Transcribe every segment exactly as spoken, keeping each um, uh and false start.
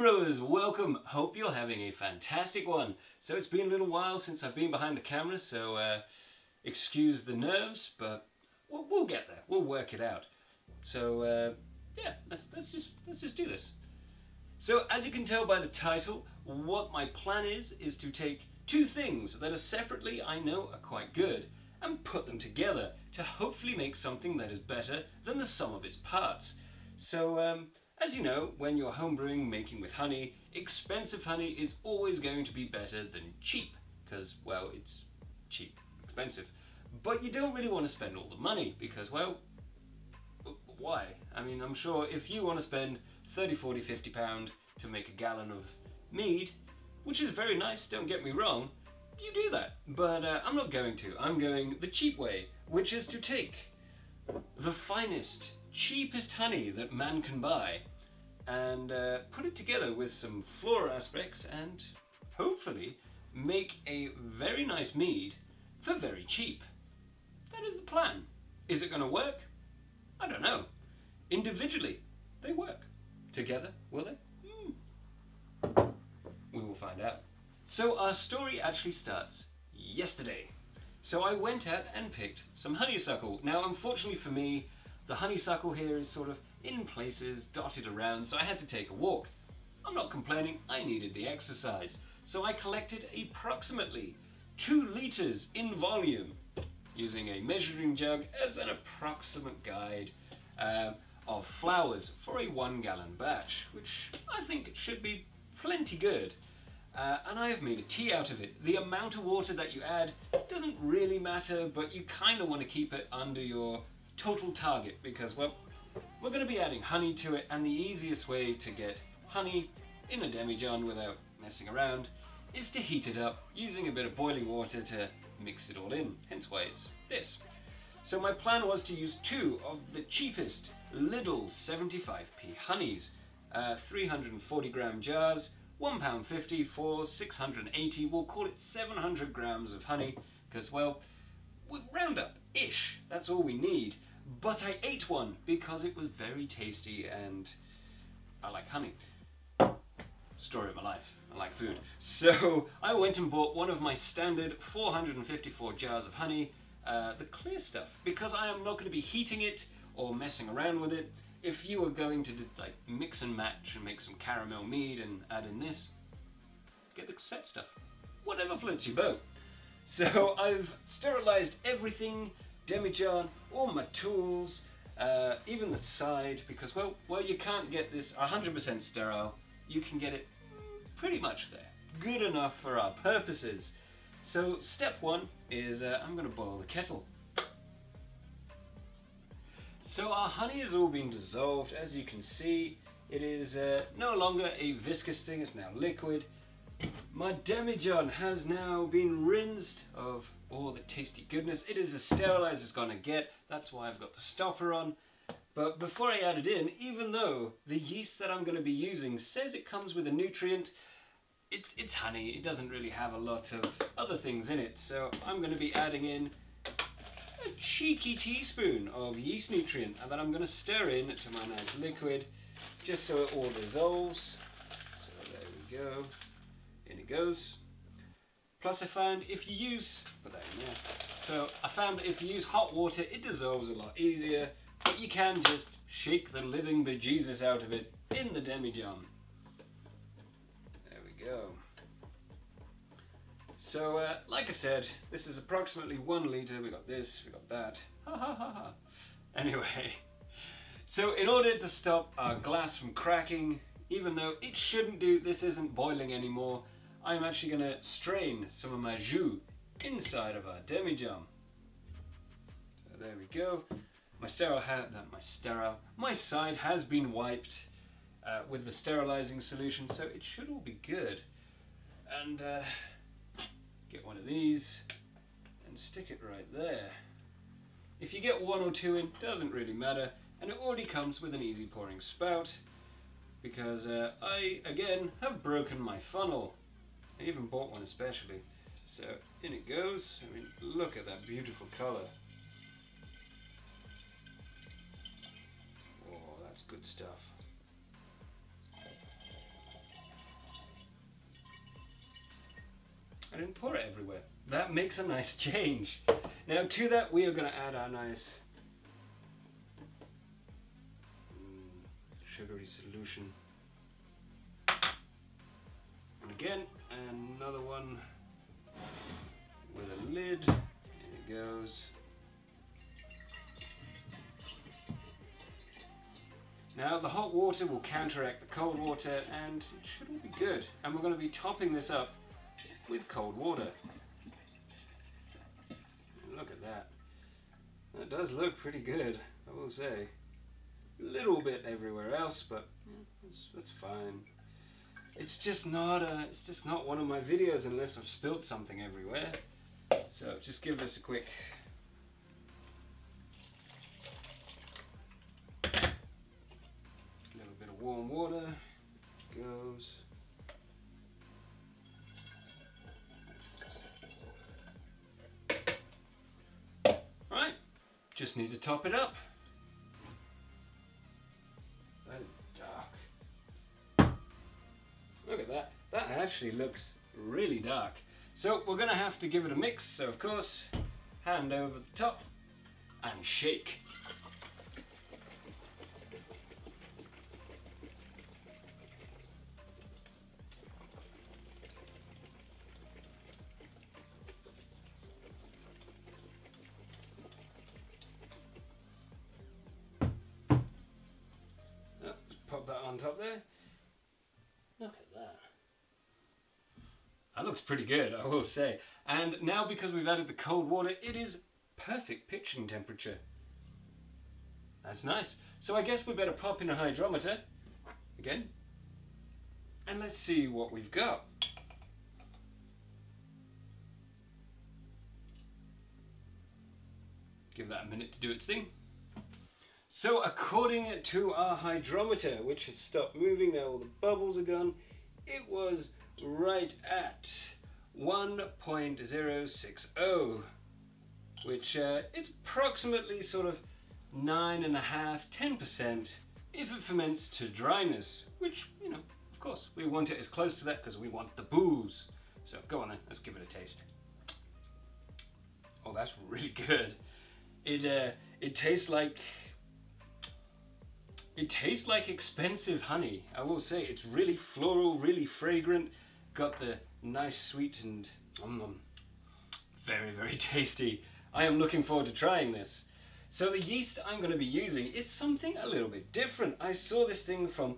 Brewers, welcome. Hope you're having a fantastic one. So it's been a little while since I've been behind the camera, so uh, excuse the nerves, but we'll, we'll get there. We'll work it out. So uh, yeah, let's let's just let's just do this. So as you can tell by the title, what my plan is is to take two things that are separately I know are quite good and put them together to hopefully make something that is better than the sum of its parts. So. Um, As you know, when you're homebrewing, making with honey, expensive honey is always going to be better than cheap, because, well, it's cheap, expensive. But you don't really want to spend all the money, because, well, why? I mean, I'm sure if you want to spend thirty, forty, fifty pounds to make a gallon of mead, which is very nice, don't get me wrong, you do that. But uh, I'm not going to. I'm going the cheap way, which is to take the finest, cheapest honey that man can buy and uh, put it together with some flora aspects and hopefully make a very nice mead for very cheap. That is the plan. Is it going to work? I don't know. Individually, they work. Together, will they? Mm. We will find out. So our story actually starts yesterday. So I went out and picked some honeysuckle. Now, unfortunately for me, the honeysuckle here is sort of in places, dotted around, so I had to take a walk. I'm not complaining, I needed the exercise. So I collected approximately two litres in volume, using a measuring jug as an approximate guide uh, of flowers for a one gallon batch, which I think should be plenty good. Uh, and I have made a tea out of it. The amount of water that you add doesn't really matter, but you kind of want to keep it under your total target because, well, we're going to be adding honey to it, and the easiest way to get honey in a demijohn without messing around is to heat it up using a bit of boiling water to mix it all in, hence why it's this. So my plan was to use two of the cheapest Lidl seventy-five p honeys, uh, three hundred forty gram jars, one pound fifty for six hundred eighty, we'll call it seven hundred grams of honey because, well, we round up-ish, that's all we need. But I ate one because it was very tasty and I like honey. Story of my life, I like food. So I went and bought one of my standard four hundred fifty-four jars of honey, uh, the clear stuff, because I am not going to be heating it or messing around with it. If you were going to like mix and match and make some caramel mead and add in this, get the set stuff, whatever floats your boat. So I've sterilized everything, demijohn, all my tools, uh, even the side, because, well, well, you can't get this one hundred percent sterile. You can get it pretty much there. Good enough for our purposes. So step one is uh, I'm going to boil the kettle. So our honey has all been dissolved. As you can see, it is uh, no longer a viscous thing. It's now liquid. My demijohn has now been rinsed of all the tasty goodness. It is as sterilized as gonna get. That's why I've got the stopper on. But before I add it in, even though the yeast that I'm gonna be using says it comes with a nutrient, it's, it's honey. It doesn't really have a lot of other things in it. So I'm gonna be adding in a cheeky teaspoon of yeast nutrient and then I'm gonna stir in to my nice liquid just so it all dissolves. So there we go. In it goes. Plus I found if you use, put that in there. So I found that if you use hot water, it dissolves a lot easier, but you can just shake the living bejesus out of it in the demijohn. There we go. So uh, like I said, this is approximately one litre. We got this, we got that. Ha ha ha ha. Anyway, so in order to stop our glass from cracking, even though it shouldn't do, this isn't boiling anymore, I'm actually going to strain some of my jus inside of our demijohn. So there we go. My sterile hat, not my sterile, my side has been wiped uh, with the sterilizing solution, so it should all be good. And uh, get one of these and stick it right there. If you get one or two in, doesn't really matter, and it already comes with an easy pouring spout because uh, I, again, have broken my funnel. I even bought one especially. So in it goes. I mean, look at that beautiful color. Oh, that's good stuff. and then pour it everywhere. That makes a nice change. Now to that we are going to add our nice mm, sugary solution. And again, another one with a lid. In it goes. Now the hot water will counteract the cold water and it should all be good. And we're going to be topping this up with cold water. Look at that. That does look pretty good, I will say. A little bit everywhere else, but that's, that's fine. It's just not a, it's just not one of my videos unless I've spilt something everywhere. So just give this a quick little bit of warm water. It goes. Right, just need to top it up. That is dark. Look at that, that actually looks really dark. So we're gonna have to give it a mix, so of course, hand over the top and shake. Oh, just pop that on top there. Look at that. That looks pretty good, I will say. And now because we've added the cold water, it is perfect pitching temperature. That's nice. So I guess we better pop in a hydrometer again. And let's see what we've got. Give that a minute to do its thing. So according to our hydrometer, which has stopped moving, now all the bubbles are gone, it was right at one point zero six zero, which uh, it's approximately sort of nine and a half, ten percent if it ferments to dryness, which, you know, of course, we want it as close to that because we want the booze. So go on then, let's give it a taste. Oh, that's really good. It, uh, it tastes like... It tastes like expensive honey, I will say. It's really floral, really fragrant. Got the nice sweet and um, very, very tasty. I am looking forward to trying this. So the yeast I'm going to be using is something a little bit different. I saw this thing from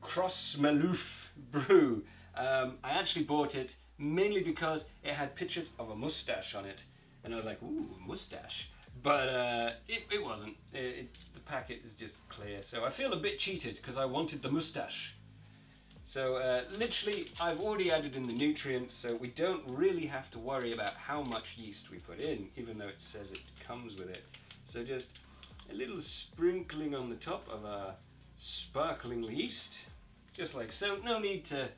Cross Malouf Brew. Um, I actually bought it mainly because it had pictures of a moustache on it. And I was like, ooh, moustache. But uh, it, it wasn't. It, it, the packet is just clear, so I feel a bit cheated because I wanted the moustache. So uh, literally, I've already added in the nutrients, so we don't really have to worry about how much yeast we put in, even though it says it comes with it. So just a little sprinkling on the top of our sparkling yeast, just like so. No need to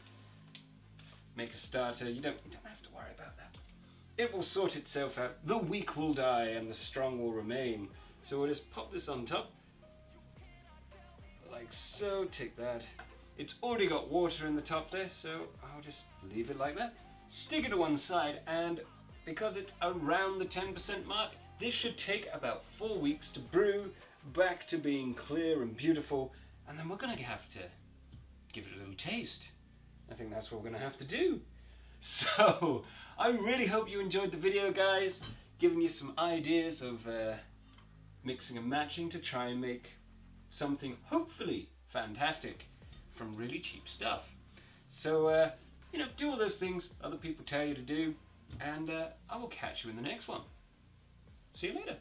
make a starter. You don't, you don't have to worry about that. It will sort itself out. The weak will die and the strong will remain. So we'll just pop this on top, like so, take that. It's already got water in the top there, so I'll just leave it like that. Stick it to one side, and because it's around the ten percent mark, this should take about four weeks to brew, back to being clear and beautiful, and then we're gonna have to give it a little taste. I think that's what we're gonna have to do. So, I really hope you enjoyed the video, guys, giving you some ideas of uh, mixing and matching to try and make something hopefully fantastic from really cheap stuff. So, uh, you know, do all those things other people tell you to do, and uh, I will catch you in the next one. See you later.